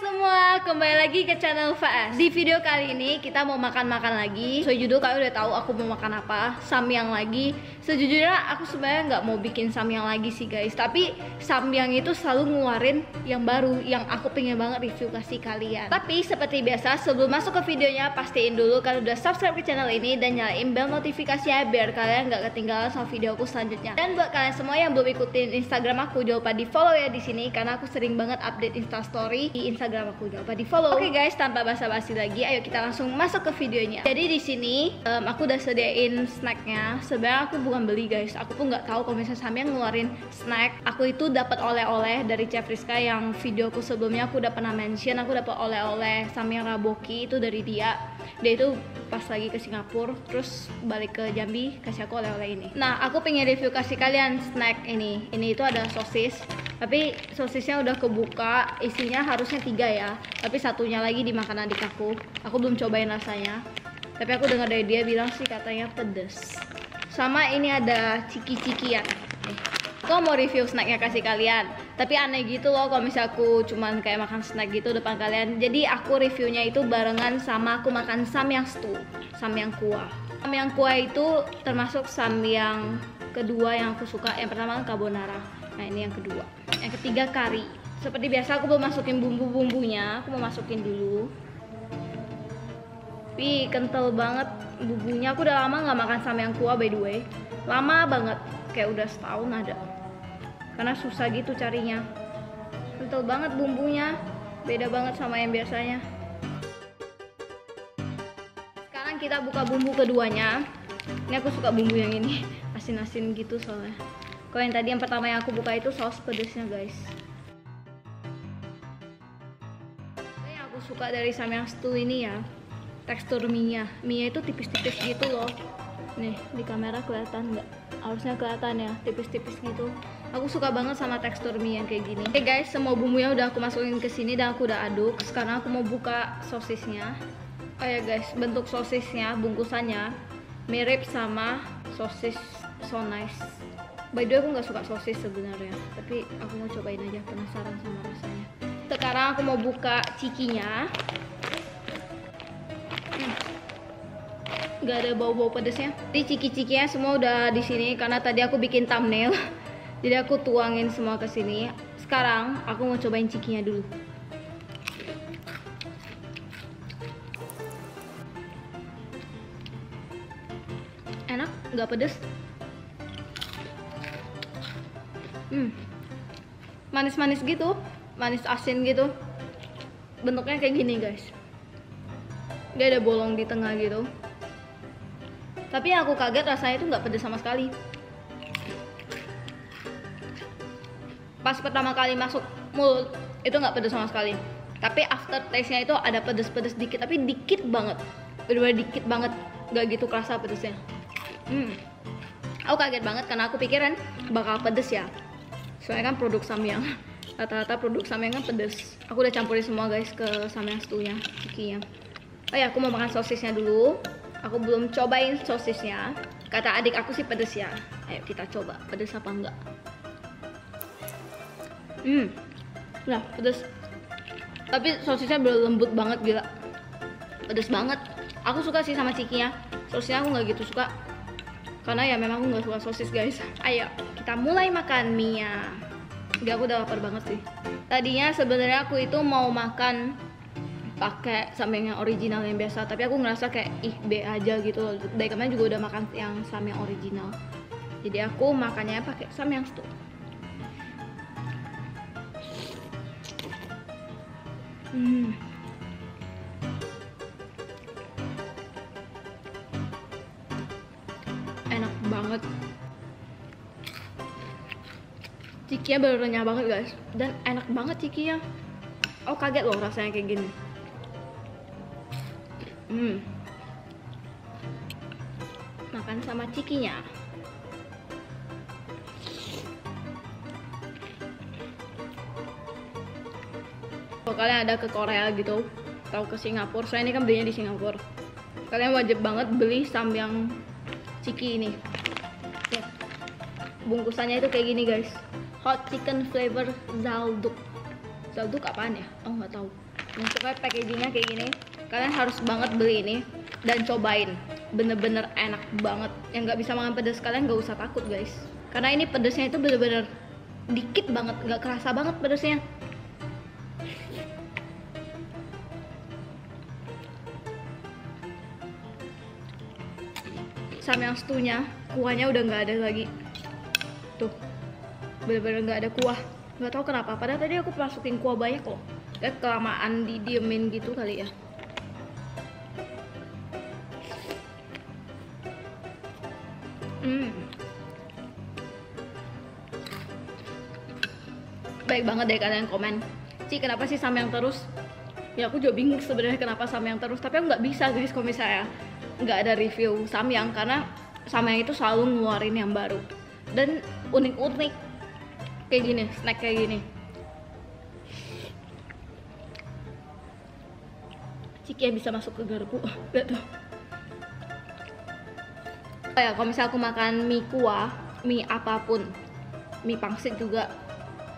semua, kembali lagi ke channel Faas. Di video kali ini kita mau makan-makan lagi. Sesuai judul kalian udah tahu aku mau makan apa, samyang lagi. Sejujurnya aku sebenarnya nggak mau bikin samyang lagi sih guys, tapi samyang itu selalu ngeluarin yang baru yang aku pengen banget review kasih kalian. Tapi seperti biasa sebelum masuk ke videonya pastiin dulu kalian udah subscribe ke channel ini dan nyalain bel notifikasinya biar kalian nggak ketinggalan sama video aku selanjutnya. Dan buat kalian semua yang belum ikutin Instagram aku jangan lupa di follow ya di sini karena aku sering banget update Instastory di Instagram aku, jangan lupa di follow. Oke guys, tanpa basa-basi lagi, ayo kita langsung masuk ke videonya. Jadi di sini aku udah sediain snacknya. Sebenarnya aku bukan beli guys, aku pun nggak tahu kalau misalnya Samyang ngeluarin snack. Aku itu dapat oleh-oleh dari Chef Riska yang videoku sebelumnya aku udah pernah mention. Aku dapat oleh-oleh Samyang Raboki itu dari dia. Dia itu pas lagi ke Singapura, terus balik ke Jambi kasih aku oleh-oleh ini. Nah, aku pengen review kasih kalian snack ini. Ini itu ada sosis. Tapi sosisnya udah kebuka, isinya harusnya 3 ya. Tapi satunya lagi dimakan adik aku. Aku belum cobain rasanya. Tapi aku dengar dari dia bilang sih katanya pedes. Sama ini ada ciki-cikian. Aku mau review snacknya kasih kalian. Tapi aneh gitu loh kalau misalnya aku cuman kayak makan snack gitu depan kalian. Jadi aku reviewnya itu barengan sama aku makan samyang stew, samyang kuah. Samyang kuah itu termasuk samyang kedua yang aku suka. Yang pertama kan carbonara. Nah ini yang kedua. Yang ketiga kari. Seperti biasa aku mau masukin bumbu-bumbunya. Aku mau masukin dulu. Wih, kental banget bumbunya. Aku udah lama nggak makan samyang kuah by the way. Lama banget, kayak udah setahun ada. Karena susah gitu carinya. Kental banget bumbunya. Beda banget sama yang biasanya. Sekarang kita buka bumbu keduanya. Ini aku suka bumbu yang ini. Asin-asin gitu soalnya. Kalau yang tadi yang pertama yang aku buka itu saus pedesnya guys. Yang aku suka dari samyang stew ini ya tekstur mie-nya. Mie-nya itu tipis-tipis gitu loh. Nih di kamera kelihatan nggak? Harusnya kelihatan ya tipis-tipis gitu. Aku suka banget sama tekstur mie yang kayak gini. Oke guys, semua bumbunya udah aku masukin ke sini dan aku udah aduk. Sekarang aku mau buka sosisnya. Oh ya guys, bentuk sosisnya bungkusannya mirip sama sosis So Nice. By the way aku nggak suka sosis sebenarnya, tapi aku mau cobain aja penasaran sama rasanya. Sekarang aku mau buka cikinya. Nggak ada bau-bau pedesnya. Jadi ciki-cikinya semua udah di sini karena tadi aku bikin thumbnail. Jadi aku tuangin semua ke sini. Sekarang aku mau cobain cikinya dulu. Enak, nggak pedes. Manis-manis gitu, manis asin gitu. Bentuknya kayak gini guys. Dia ada bolong di tengah gitu. Tapi yang aku kaget rasanya itu nggak pedas sama sekali. Pas pertama kali masuk mulut itu nggak pedas sama sekali. Tapi after taste-nya itu ada pedas-pedas dikit, tapi dikit banget. Bener-bener dikit banget, nggak gitu kerasa pedasnya. Aku kaget banget karena aku pikiran bakal pedas ya. Soalnya kan produk samyang, rata-rata produk samyang kan pedes. Aku udah campurin semua guys ke samyang stewnya, cikinya. Oh ya, aku mau makan sosisnya dulu. Aku belum cobain sosisnya. Kata adik aku sih pedes ya. Ayo kita coba, pedes apa enggak. Nah pedes. Tapi sosisnya lembut banget gila. Pedes banget. Aku suka sih sama cikinya. Sosisnya aku nggak gitu suka. Karena ya memang aku nggak suka sosis guys. Ayo kita mulai makan mie-nya. Gak, aku udah lapar banget sih. Tadinya sebenarnya aku itu mau makan pakai samyang yang original yang biasa. Tapi aku ngerasa kayak ih be aja gitu loh. Dari kemarin juga udah makan yang samyang original. Jadi aku makannya pakai samyang stew. Enak banget. Cikinya bener-bener banget guys. Dan enak banget cikinya. Oh kaget loh rasanya kayak gini. Makan sama cikinya. Kalau kalian ada ke Korea gitu atau ke Singapura, soalnya ini kan belinya di Singapura, kalian wajib banget beli samyang ciki ini. Lihat. Bungkusannya itu kayak gini guys. Hot chicken flavor Zalduk. Zalduk apaan ya? Oh nggak tahu. Pokoknya packagingnya kayak gini. Kalian harus banget beli ini dan cobain. Bener-bener enak banget. Yang nggak bisa makan pedas kalian nggak usah takut guys. Karena ini pedasnya itu bener-bener dikit banget, nggak kerasa banget pedasnya. Samyang setunya kuahnya udah nggak ada lagi. Tuh, bener-bener nggak ada kuah. Nggak tahu kenapa. Padahal tadi aku masukin kuah banyak kok. Kayak kelamaan didiemin gitu kali ya. Baik banget deh kalian komen. Ci, kenapa sih samyang terus? Ya aku juga bingung sebenarnya kenapa samyang terus. Tapi aku nggak bisa guys kalau misalnya nggak ada review samyang, karena samyang itu selalu ngeluarin yang baru dan unik-unik kayak gini, snack kayak gini. Ciki bisa masuk ke garpu, lihat tuh. Ya kalau misal aku makan mie kuah, mie apapun, mie pangsit juga,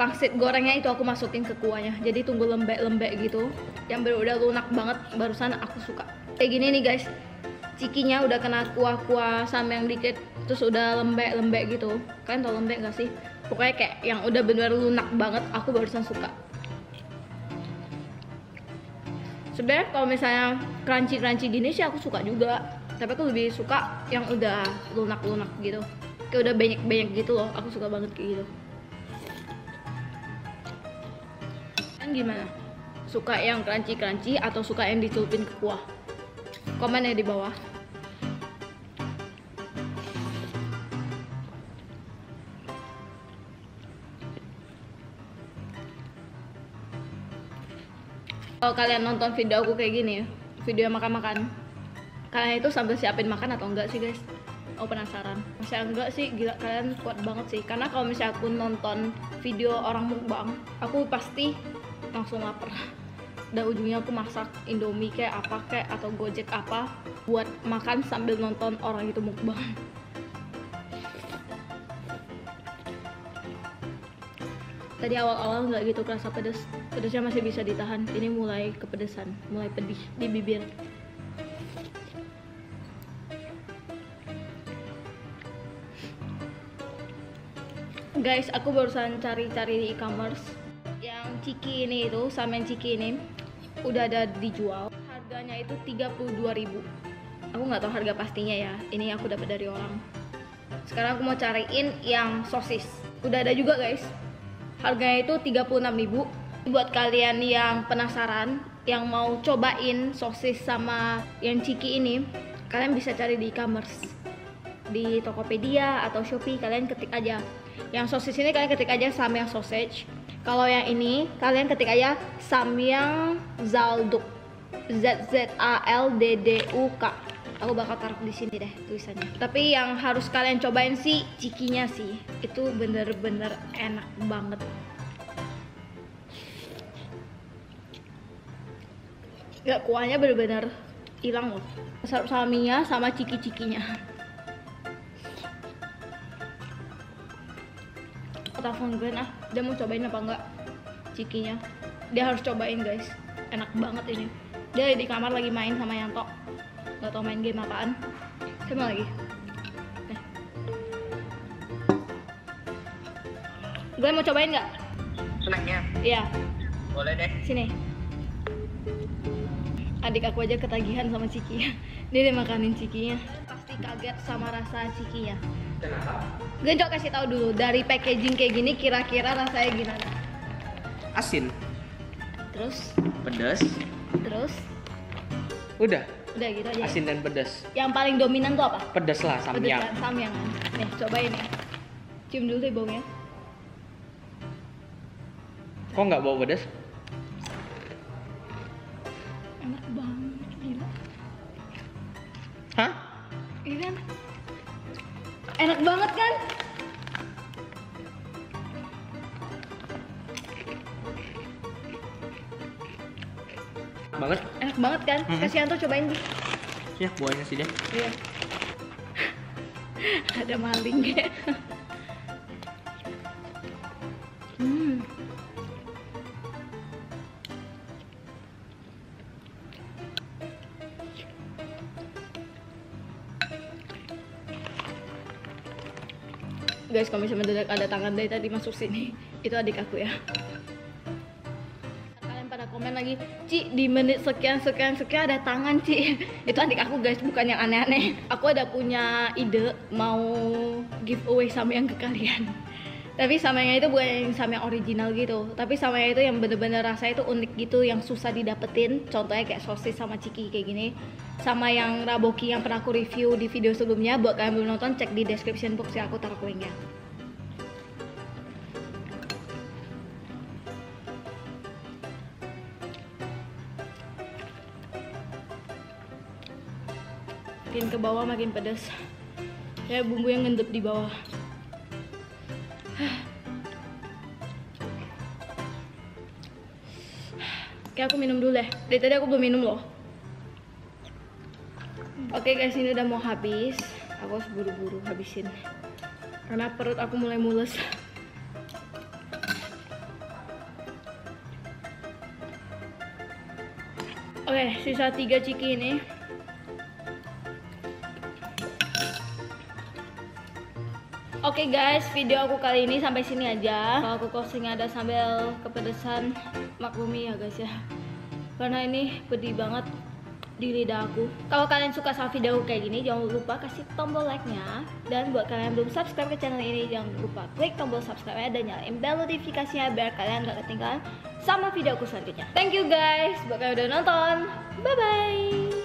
pangsit gorengnya itu aku masukin ke kuahnya. Jadi tunggu lembek-lembek gitu, yang bener-bener lunak banget. Barusan aku suka kayak gini nih guys. Cikinya udah kena kuah-kuah samyang dikit, terus udah lembek-lembek gitu. Kalian tau lembek gak sih? Pokoknya kayak yang udah bener-bener lunak banget, aku barusan suka. Sebenarnya kalau misalnya crunchy-crunchy gini sih aku suka juga, tapi aku lebih suka yang udah lunak-lunak gitu. Kayak udah banyak-banyak gitu loh, aku suka banget kayak gitu. Kalian gimana? Suka yang crunchy-crunchy atau suka yang dicelupin ke kuah? Komen ya di bawah. Kalau kalian nonton video aku kayak gini ya, video makan-makan, kalian itu sambil siapin makan atau enggak sih guys? Oh penasaran. Misalnya enggak sih, gila kalian kuat banget sih. Karena kalau misalnya aku nonton video orang mukbang, aku pasti langsung lapar. Dan ujungnya aku masak Indomie kayak apa kayak atau Gojek apa buat makan sambil nonton orang itu mukbang. Tadi awal-awal nggak gitu kerasa pedes, pedesnya masih bisa ditahan. Ini mulai kepedesan, mulai pedih di bibir. Guys, aku barusan cari-cari di e-commerce yang Ciki ini, itu samyang Ciki ini udah ada dijual. Harganya itu 32.000. Aku nggak tahu harga pastinya ya, ini aku dapat dari orang. Sekarang aku mau cariin yang sosis, udah ada juga guys. Harganya itu 36.000. Buat kalian yang penasaran, yang mau cobain sosis sama yang Ciki ini, kalian bisa cari di e-commerce, di Tokopedia atau Shopee. Kalian ketik aja yang sosis ini, kalian ketik aja samyang sausage. Kalau yang ini kalian ketik aja samyang Zalduk, ZZALDDUK. Aku bakal taruh di sini deh tulisannya. Tapi yang harus kalian cobain sih Cikinya sih, itu bener-bener enak banget. Gak, kuahnya bener-bener hilang loh. Sarup salaminya sama ciki-cikinya. Telepon gue nah, dia mau cobain apa enggak cikinya. Dia harus cobain guys, enak banget ini. Dia di kamar lagi main sama Yanto, nggak tau main game apaan. Sama lagi nah. Gue mau cobain nggak senangnya? Iya boleh deh. Sini adik aku aja ketagihan sama cikinya. Dia makanin cikinya pasti kaget sama rasa cikinya. Gue coba kasih tahu dulu, dari packaging kayak gini kira-kira rasanya gimana? Asin. Terus? Pedas. Terus? Udah. Udah gitu aja. Asin dan pedas. Yang paling dominan tuh apa? Pedas lah, samyang. Pedas kan, samyang. Nih, cobain ya. Cium dulu deh baunya. Kok nggak bau pedas? Enak banget, gila. Hah? Ini kan? Enak banget kan? Banget. Enak banget kan? Kasihan tuh, cobain sih. Ya buahnya sih deh. Iya. Ada maling ya. Guys, kami bisa mendadak ada tangan dari tadi masuk sini. Itu adik aku ya. Kalian pada komen lagi, Ci, di menit sekian ada tangan, Ci. Itu adik aku guys, bukan yang aneh-aneh. Aku ada punya ide mau giveaway samyang ke kalian. Tapi samyangnya itu bukan yang samyang original gitu. Tapi samyang itu yang bener-bener rasanya itu unik gitu, yang susah didapetin. Contohnya kayak sosis sama ciki kayak gini. Sama yang raboki yang pernah aku review di video sebelumnya. Buat kalian belum nonton, cek di description box ya, aku taruh linknya. Makin ke bawah makin pedas. Kayak bumbu yang ngendep di bawah. Kayak aku minum dulu deh. Dari tadi aku belum minum loh. Oke guys, ini udah mau habis. Aku harus buru-buru habisin karena perut aku mulai mules. Oke, sisa 3 ciki ini. Oke guys, video aku kali ini sampai sini aja. Kalau aku closing ada sambil kepedesan, maklumi ya guys ya. Karena ini pedih banget di lidah aku. Kalau kalian suka sama video aku kayak gini, jangan lupa kasih tombol like-nya. Dan buat kalian yang belum subscribe ke channel ini, jangan lupa klik tombol subscribe-nya dan nyalain bel notifikasinya biar kalian gak ketinggalan sama video aku selanjutnya. Thank you guys buat kalian udah nonton. Bye bye.